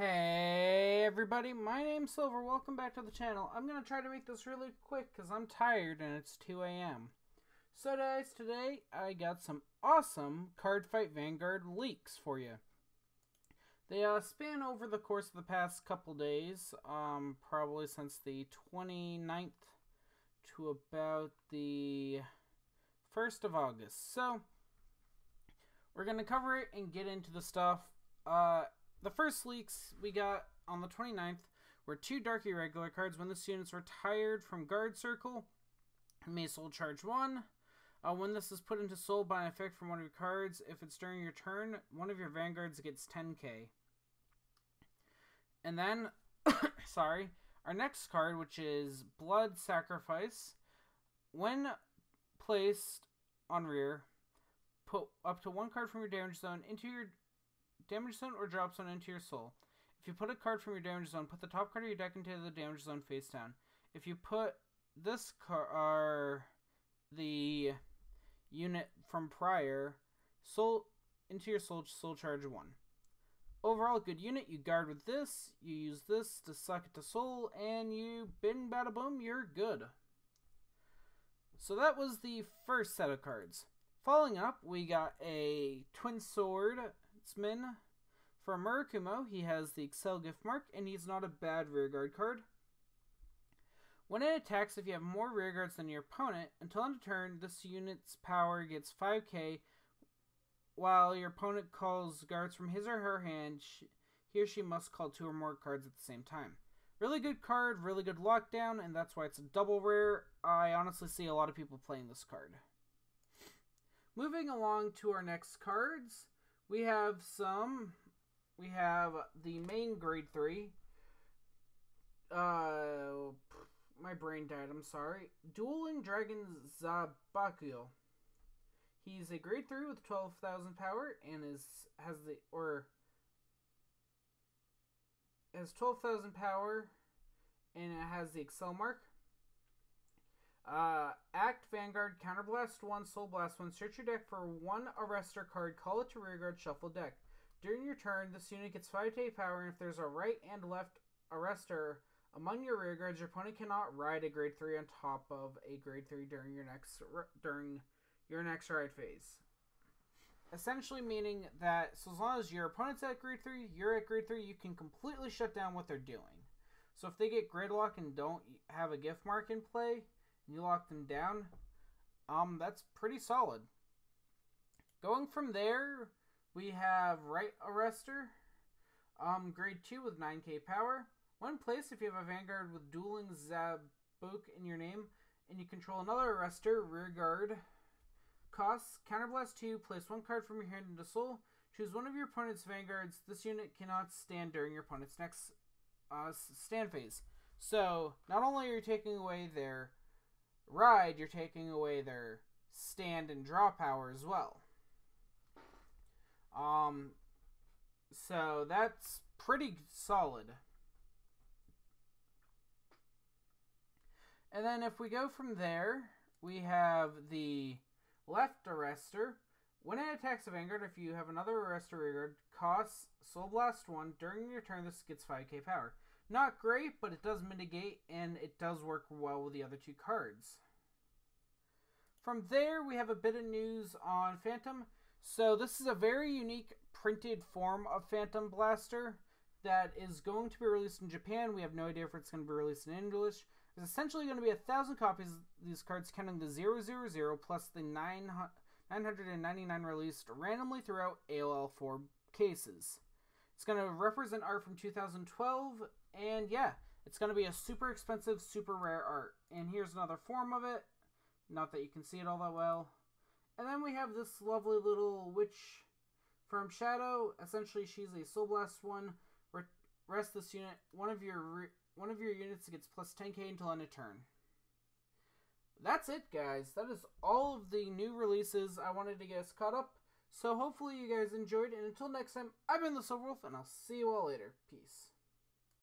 Hey everybody, my name's Silver, welcome back to the channel. I'm going to try to make this really quick because I'm tired and it's 2 AM. So guys, today I got some awesome Cardfight Vanguard leaks for you. They span over the course of the past couple days, probably since the 29th to about the 1st of August. So, we're going to cover it and get into the stuff. The first leaks we got on the 29th were 2 Dark Irregular cards when the students retired from Guard Circle. May Soul Charge 1. When this is put into Soul by an effect from one of your cards, if it's during your turn, one of your Vanguards gets 10k. And then, our next card, which is Blood Sacrifice. When placed on rear, put up to one card from your damage zone into your damage zone or drop zone into your soul. If you put a card from your damage zone, put the top card of your deck into the damage zone face down. If you put this card, the unit from prior, soul into your soul charge 1. Overall, good unit. You guard with this, you use this to suck it to soul, and you bing bada boom, you're good. So that was the first set of cards. Following up, we got a Twin Sword from Murakumo. He has the Excel gift mark, and he's not a bad rear guard card. When it attacks, if you have more rear guards than your opponent, until end of turn, this unit's power gets 5k, while your opponent calls guards from his or her hand. He or she must call 2 or more cards at the same time. Really good card, really good lockdown, and that's why it's a double rare. I honestly see a lot of people playing this card. Moving along to our next cards. We have the main grade 3. My brain died, I'm sorry. Dueling Dragon Zabakio. He's a grade 3 with 12,000 power and has 12,000 power, and it has the Excel mark. Act Vanguard, Counter Blast 1, Soul Blast 1, search your deck for 1 arrestor card, call it to rearguard, shuffle deck. During your turn, this unit gets 5k power, and if there's a right and left arrestor among your rearguards, your opponent cannot ride a grade 3 on top of a grade 3 during your next ride phase. Essentially meaning that so as long as your opponent's at grade 3, you're at grade 3, you can completely shut down what they're doing. So if they get gridlock and don't have a gift mark in play, you lock them down. That's pretty solid. Going from there, we have Right Arrestor, grade 2 with 9k power. When placed, if you have a Vanguard with Dueling Zabuk in your name, and you control another arrestor, rear guard costs Counterblast 2, place 1 card from your hand into soul, choose 1 of your opponent's Vanguards. This unit cannot stand during your opponent's next stand phase. So not only are you taking away their ride, you're taking away their stand and draw power as well. So that's pretty solid. And then if we go from there, we have the left arrestor. When it attacks a Vanguard, if you have another arrestor rearguard, costs Soul Blast 1. During your turn, this gets 5k power. Not great, but it does mitigate, and it does work well with the other 2 cards. From there, we have a bit of news on Phantom. So this is a very unique printed form of Phantom Blaster that is going to be released in Japan. We have no idea if it's going to be released in English. There's essentially going to be 1,000 copies of these cards, counting the 000 plus the 999 released randomly throughout AOL4 cases. It's going to represent art from 2012, and yeah, it's going to be a super expensive, super rare art. And here's another form of it. Not that you can see it all that well. And then we have this lovely little witch from Shadow. Essentially, she's a Soul Blast 1. Rest this unit. One of your units gets plus 10k until end of turn. That's it, guys. That is all of the new releases I wanted to get us caught up. So hopefully you guys enjoyed, and until next time, I've been the Silverwolf, and I'll see you all later. Peace.